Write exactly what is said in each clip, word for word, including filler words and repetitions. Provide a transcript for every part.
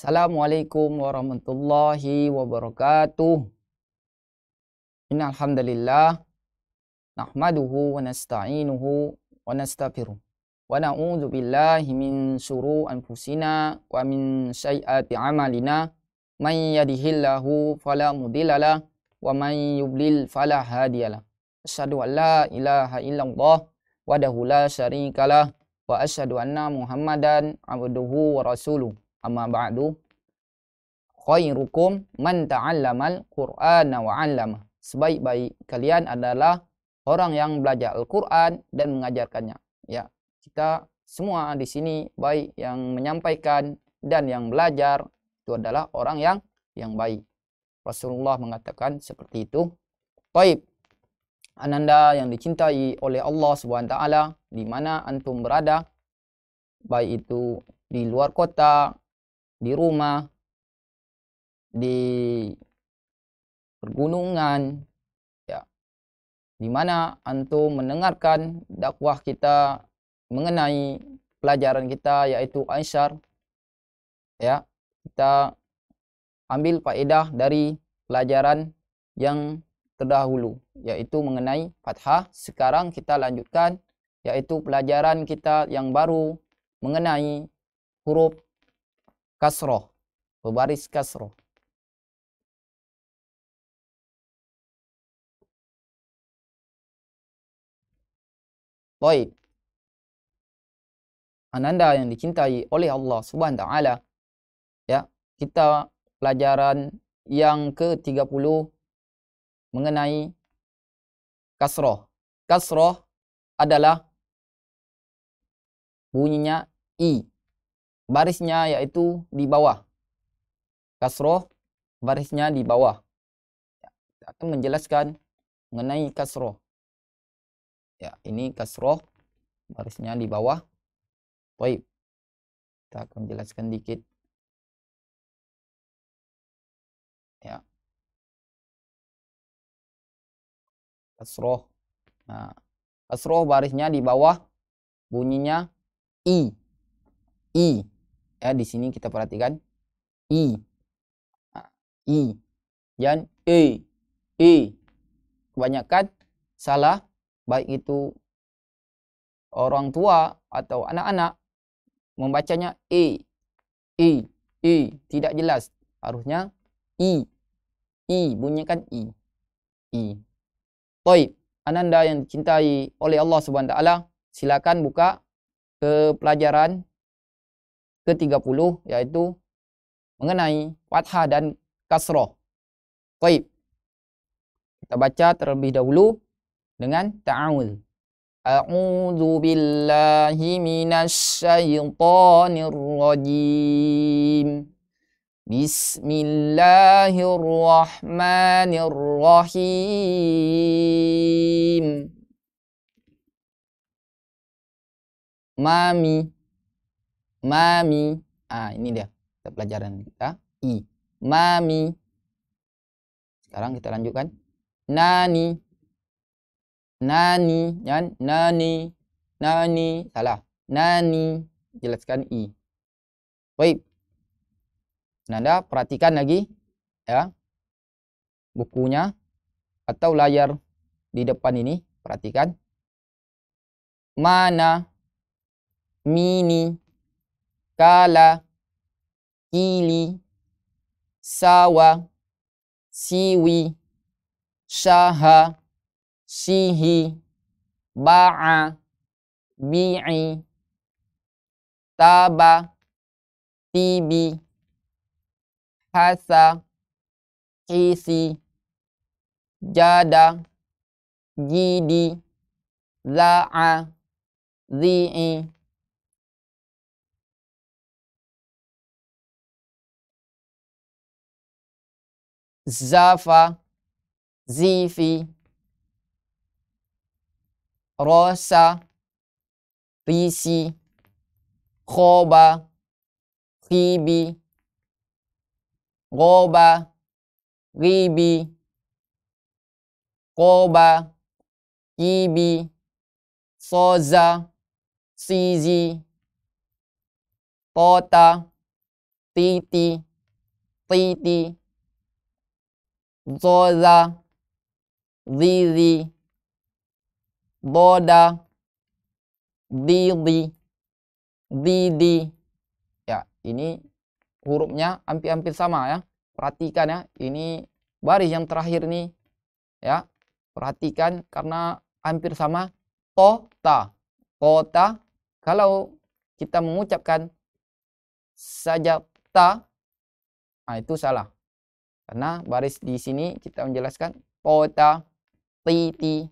Assalamualaikum warahmatullahi wabarakatuh. Innal hamdalillah nahmaduhu wa nasta'inuhu wa nastaghfiruh wa na'udzu billahi min syururi anfusina wa min sayyiati a'malina may yahdihillahu fala mudhillalah wa may yudlil fala hadiyalah. Asyhadu an la ilaha illallah wahdahu la syarikalah wa asyhadu anna Muhammadan 'abduhu wa rasuluh. Amma ba'du, khairukum man ta'allamal Qur'ana wa 'allama. Sebaik-baik kalian adalah orang yang belajar Al-Qur'an dan mengajarkannya. Ya, kita semua di sini baik yang menyampaikan dan yang belajar itu adalah orang yang yang baik. Rasulullah mengatakan seperti itu. Baik. Ananda yang dicintai oleh Allah Subhanahu wa taala, di mana antum berada, baik itu di luar kota, di rumah, di pergunungan, ya, di mana antum mendengarkan dakwah kita mengenai pelajaran kita yaitu Aisyar, ya, kita ambil faedah dari pelajaran yang terdahulu yaitu mengenai fathah. Sekarang kita lanjutkan yaitu pelajaran kita yang baru mengenai huruf kasroh, berbaris kasroh. Baik, ananda yang dicintai oleh Allah Subhanahu wa taala, ya, kita pelajaran yang ke tiga puluh mengenai kasroh. Kasroh adalah bunyinya i, barisnya yaitu di bawah. Kasroh barisnya di bawah. Kita akan menjelaskan mengenai kasroh. Ya, ini kasroh barisnya di bawah. Baik, kita akan jelaskan dikit. Ya, kasroh. Nah, kasroh barisnya di bawah, bunyinya i, i. Ya, di sini kita perhatikan i, i, dan e, e. Kebanyakan salah, baik itu orang tua atau anak-anak membacanya e, e, e. Tidak jelas, harusnya i, i. Bunyikan i, i. Baik, ananda yang dicintai oleh Allah Subhanahu wa taala, silakan buka ke pelajaran ke tiga puluh yaitu mengenai fathah dan kasroh. Baik, kita baca terlebih dahulu dengan ta'awudz. A'udzu billahi minasy syaithanir rajim. Bismillahirrahmanirrahim. Mami, mami. Ah, ini dia kita pelajaran kita. I, mami. Sekarang kita lanjutkan. Nani, nani, dan nani, nani. Salah, nani. Jelaskan i. Baik, nanda perhatikan lagi, ya, bukunya atau layar di depan ini. Perhatikan. Mana, mini, kala, kili, sawa, siwi, syaha, sihi, ba'a, bi'i, taba, tibi, hasa, kisi, jada, jidi, za'a, zi'i. Zafa, zifi, rosa, risi, khoba, khibi, goba, ribi, koba, kibi, soza, sizi, tota, titi, titi, zoza, zizi, boda, didi, didi. Ya, ini hurufnya hampir-hampir sama ya. Perhatikan ya, ini baris yang terakhir nih ya. Perhatikan karena hampir sama. Kota, kota. Kalau kita mengucapkan saja ta, nah itu salah. Karena baris di sini kita menjelaskan kota, titi,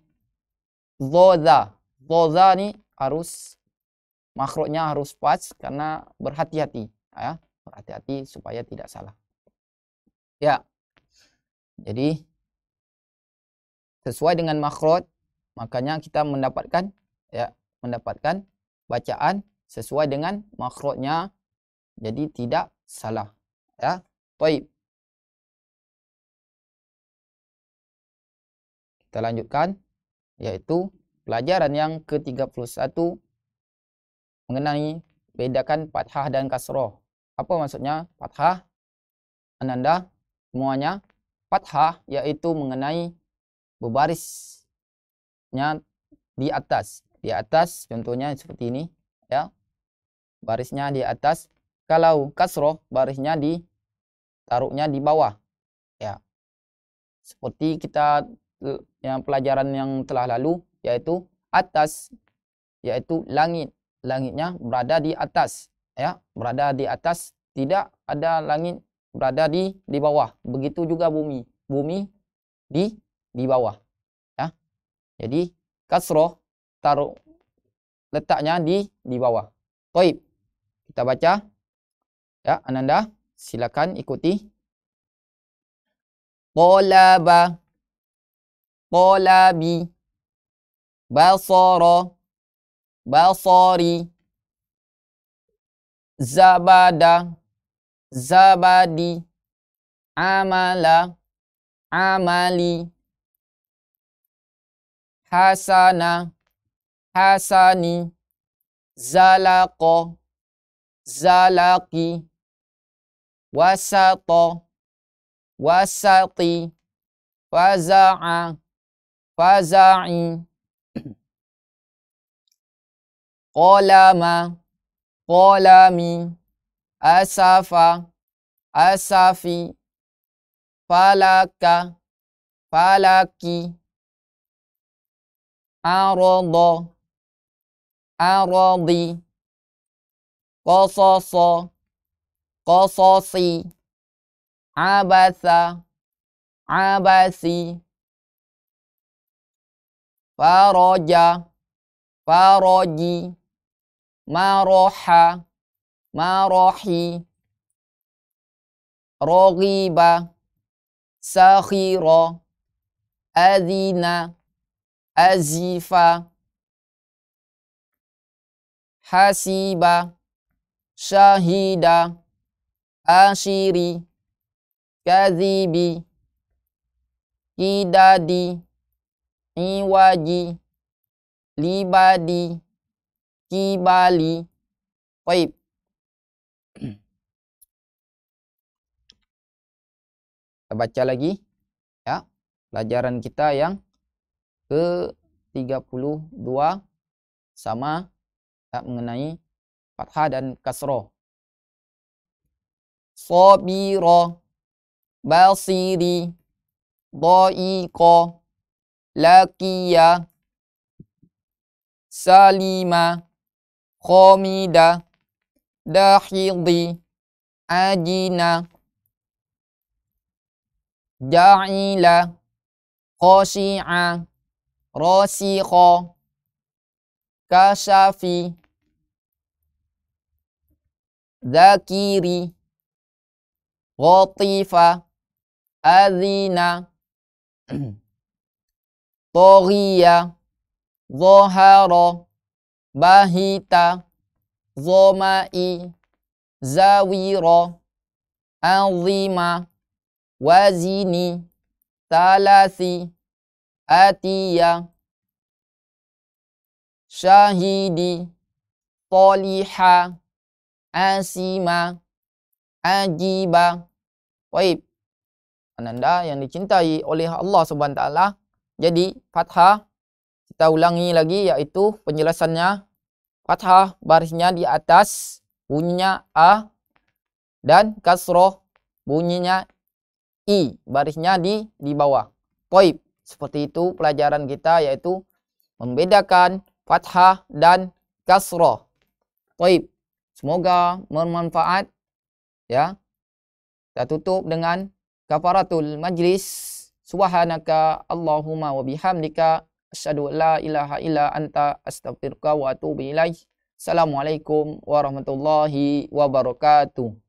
zoza. Zoza nih harus makhrajnya harus pas karena berhati-hati ya. Berhati-hati supaya tidak salah. Ya. Jadi sesuai dengan makhraj, makanya kita mendapatkan ya, mendapatkan bacaan sesuai dengan makhrajnya. Jadi tidak salah ya. Baik. Kita lanjutkan yaitu pelajaran yang ke tiga puluh satu mengenai bedakan fathah dan kasrah. Apa maksudnya fathah? Ananda semuanya, fathah yaitu mengenai berbarisnya di atas. Di atas contohnya seperti ini ya. Barisnya di atas. Kalau kasroh barisnya di taruhnya di bawah. Ya. Seperti kita yang pelajaran yang telah lalu yaitu atas yaitu langit. Langitnya berada di atas ya, berada di atas, tidak ada langit berada di di bawah. Begitu juga bumi. Bumi di di bawah ya. Jadi kasroh taruh letaknya di di bawah. Baik, kita baca ya. Ananda silakan ikuti. Qalaba, qalabi, basara, basari, zabada, zabadi, amala, amali, hasana, hasani, zalaqa, zalaqi, wasata, wasati, faza'a, faza'i, qalama, qalami, asafa, asafi, falaka, falaki, arada, aradi, qasasa, qasasi, abasa, abasi, faraja, faraji, maraha, marahi, raghiba, sakhira, adina, azifa, hasiba, syahida, ashiri, kazibi, kidadi, iwaji, libadi, kibali. Baik. Kita baca lagi ya. Pelajaran kita yang ke tiga puluh dua sama ya, mengenai fathah dan kasrah. Sabira, basiri, dha'iqa, laqiya, salima, khamida, dahidi, ajina, ja'ila, khashi'a, rasikha, kashafi, zakiri, ghatifa, azina, toghiya, zohara, bahita, zomai, zawira, azima, wazini, talasi, atiya, syahidi, toliha, asima, ajibah. Baik. Ananda yang dicintai oleh Allah Subhanahu wa taala. Jadi fathah kita ulangi lagi, yaitu penjelasannya fathah barisnya di atas, bunyinya a, dan kasroh bunyinya i, barisnya di di bawah. Baik, seperti itu pelajaran kita, yaitu membedakan fathah dan kasroh. Baik, semoga bermanfaat ya. Kita tutup dengan kafaratul majlis. Subhanaka Allahumma wa bihamdika asyhadu alla ilaha illa anta astaghfiruka wa atubu ilaik. Assalamualaikum warahmatullahi wabarakatuh.